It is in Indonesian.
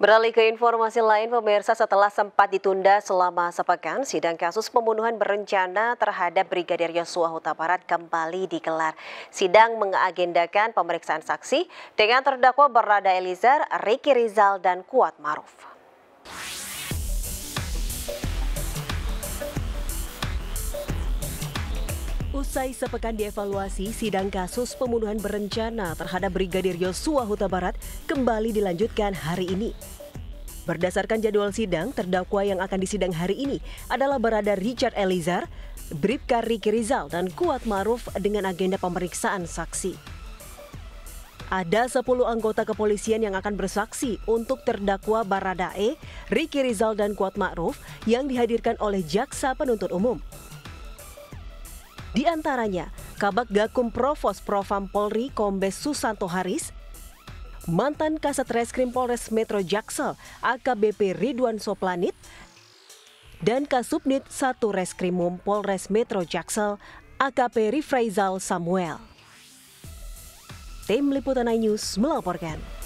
Beralih ke informasi lain, pemirsa, setelah sempat ditunda selama sepekan, sidang kasus pembunuhan berencana terhadap Brigadir Yosua Huta Barat kembali digelar. Sidang mengagendakan pemeriksaan saksi dengan terdakwa Bharada Eliezer, Ricky Rizal, dan Kuat Maruf. Usai sepekan dievaluasi, sidang kasus pembunuhan berencana terhadap Brigadir Yosua Huta Barat kembali dilanjutkan hari ini. Berdasarkan jadwal sidang, terdakwa yang akan disidang hari ini adalah Bharada Richard Eliezer, Bripka Ricky Rizal, dan Kuat Maruf dengan agenda pemeriksaan saksi. Ada 10 anggota kepolisian yang akan bersaksi untuk terdakwa Bharada Ricky Rizal, dan Kuat Maruf yang dihadirkan oleh jaksa penuntut umum. Di antaranya, Kabag Gakum Provos Provam Polri Kombes Susanto Haris, mantan Kasat Reskrim Polres Metro Jaksel AKBP Ridwan Soplanit, dan Kasubnit 1 Reskrimum Polres Metro Jaksel AKP Rifrizal Samuel. Tim Liputan iNews melaporkan.